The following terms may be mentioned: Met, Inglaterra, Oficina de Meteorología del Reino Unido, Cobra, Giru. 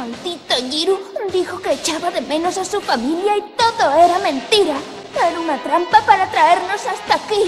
maldito Giru dijo que echaba de menos a su familia y todo era mentira. Era una trampa para traernos hasta aquí.